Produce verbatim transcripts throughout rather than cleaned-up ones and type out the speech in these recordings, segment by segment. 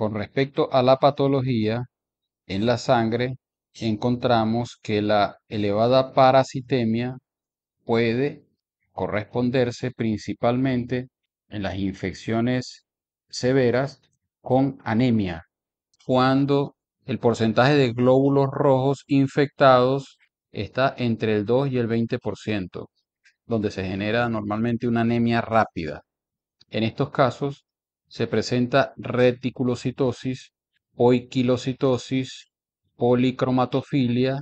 Con respecto a la patología, en la sangre encontramos que la elevada parasitemia puede corresponderse principalmente en las infecciones severas con anemia, cuando el porcentaje de glóbulos rojos infectados está entre el dos y el veinte por ciento, donde se genera normalmente una anemia rápida. En estos casos se presenta reticulocitosis, poiquilocitosis, policromatofilia,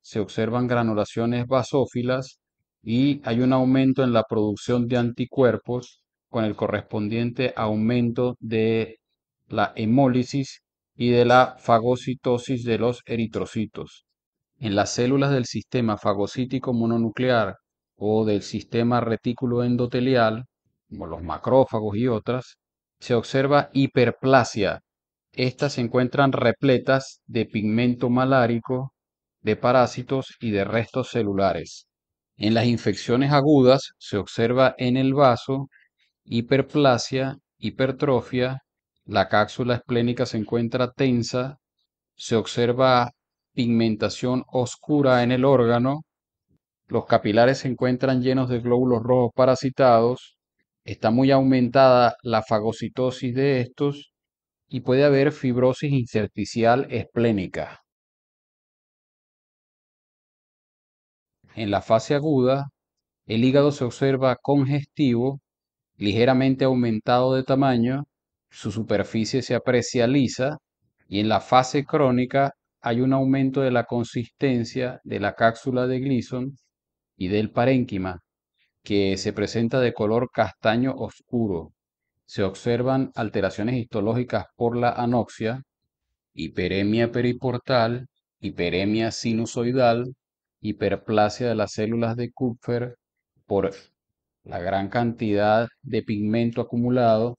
se observan granulaciones basófilas y hay un aumento en la producción de anticuerpos con el correspondiente aumento de la hemólisis y de la fagocitosis de los eritrocitos. En las células del sistema fagocítico mononuclear o del sistema retículo endotelial, como los macrófagos y otras, se observa hiperplasia. Estas se encuentran repletas de pigmento malárico, de parásitos y de restos celulares. En las infecciones agudas se observa en el vaso hiperplasia, hipertrofia, la cápsula esplénica se encuentra tensa, se observa pigmentación oscura en el órgano, los capilares se encuentran llenos de glóbulos rojos parasitados, está muy aumentada la fagocitosis de estos y puede haber fibrosis intersticial esplénica. En la fase aguda, el hígado se observa congestivo, ligeramente aumentado de tamaño, su superficie se aprecia lisa, y en la fase crónica hay un aumento de la consistencia de la cápsula de Glisson y del parénquima, que se presenta de color castaño oscuro. Se observan alteraciones histológicas por la anoxia, hiperemia periportal, hiperemia sinusoidal, hiperplasia de las células de Kupffer por la gran cantidad de pigmento acumulado,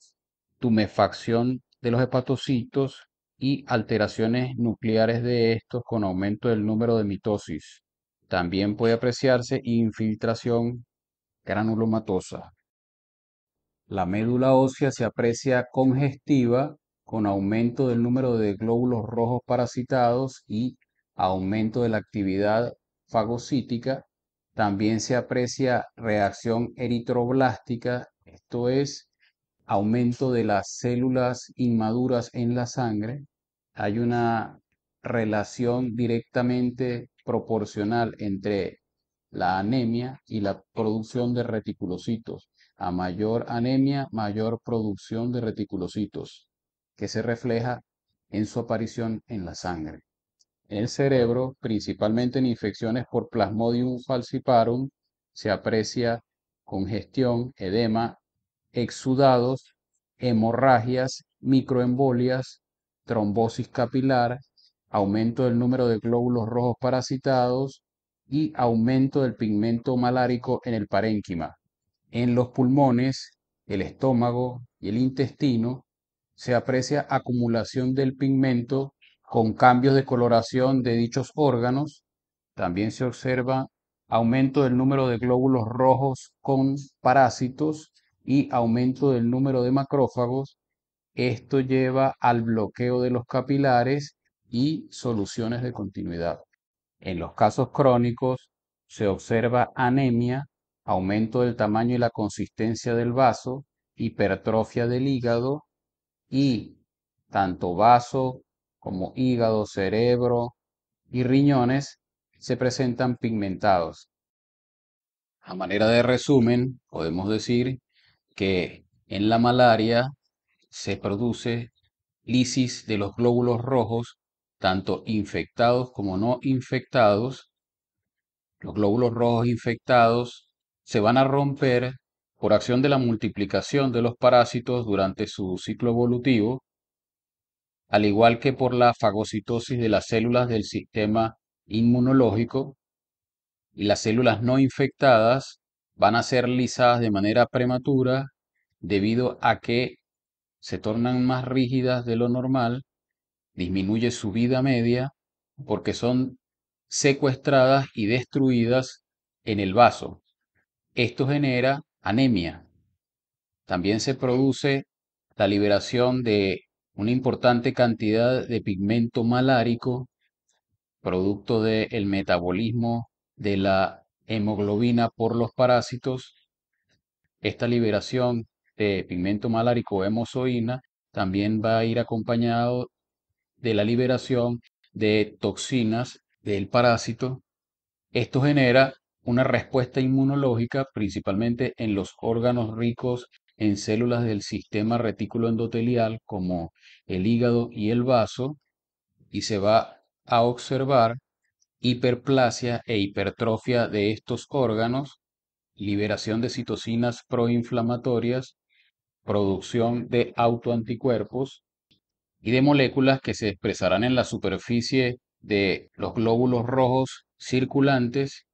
tumefacción de los hepatocitos y alteraciones nucleares de estos con aumento del número de mitosis. También puede apreciarse infiltración granulomatosa. La médula ósea se aprecia congestiva con aumento del número de glóbulos rojos parasitados y aumento de la actividad fagocítica. También se aprecia reacción eritroblástica, esto es, aumento de las células inmaduras en la sangre. Hay una relación directamente proporcional entre la anemia y la producción de reticulocitos. A mayor anemia, mayor producción de reticulocitos, que se refleja en su aparición en la sangre. En el cerebro, principalmente en infecciones por Plasmodium falciparum, se aprecia congestión, edema, exudados, hemorragias, microembolias, trombosis capilar, aumento del número de glóbulos rojos parasitados y aumento del pigmento malárico en el parénquima. En los pulmones, el estómago y el intestino se aprecia acumulación del pigmento con cambios de coloración de dichos órganos. También se observa aumento del número de glóbulos rojos con parásitos y aumento del número de macrófagos. Esto lleva al bloqueo de los capilares y soluciones de continuidad. En los casos crónicos se observa anemia, aumento del tamaño y la consistencia del vaso, hipertrofia del hígado y tanto vaso como hígado, cerebro y riñones se presentan pigmentados. A manera de resumen, podemos decir que en la malaria se produce lisis de los glóbulos rojos, tanto infectados como no infectados. Los glóbulos rojos infectados se van a romper por acción de la multiplicación de los parásitos durante su ciclo evolutivo, al igual que por la fagocitosis de las células del sistema inmunológico, y las células no infectadas van a ser lisadas de manera prematura debido a que se tornan más rígidas de lo normal, disminuye su vida media porque son secuestradas y destruidas en el vaso. Esto genera anemia. También se produce la liberación de una importante cantidad de pigmento malárico, producto del metabolismo de la hemoglobina por los parásitos. Esta liberación de pigmento malárico o hemozoína también va a ir acompañado de la liberación de toxinas del parásito. Esto genera una respuesta inmunológica, principalmente en los órganos ricos en células del sistema retículo endotelial, como el hígado y el vaso, y se va a observar hiperplasia e hipertrofia de estos órganos, liberación de citocinas proinflamatorias, producción de autoanticuerpos y de moléculas que se expresarán en la superficie de los glóbulos rojos circulantes,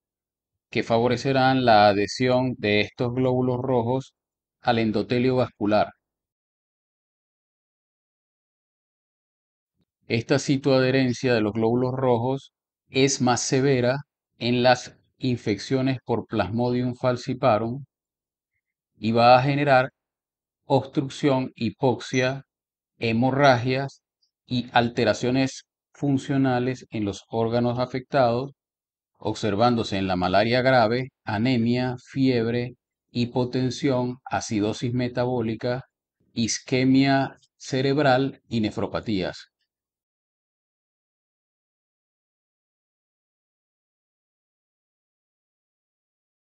que favorecerán la adhesión de estos glóbulos rojos al endotelio vascular. Esta citoadherencia de los glóbulos rojos es más severa en las infecciones por Plasmodium falciparum y va a generar obstrucción, hipoxia, hemorragias y alteraciones funcionales en los órganos afectados, observándose en la malaria grave anemia, fiebre, hipotensión, acidosis metabólica, isquemia cerebral y nefropatías.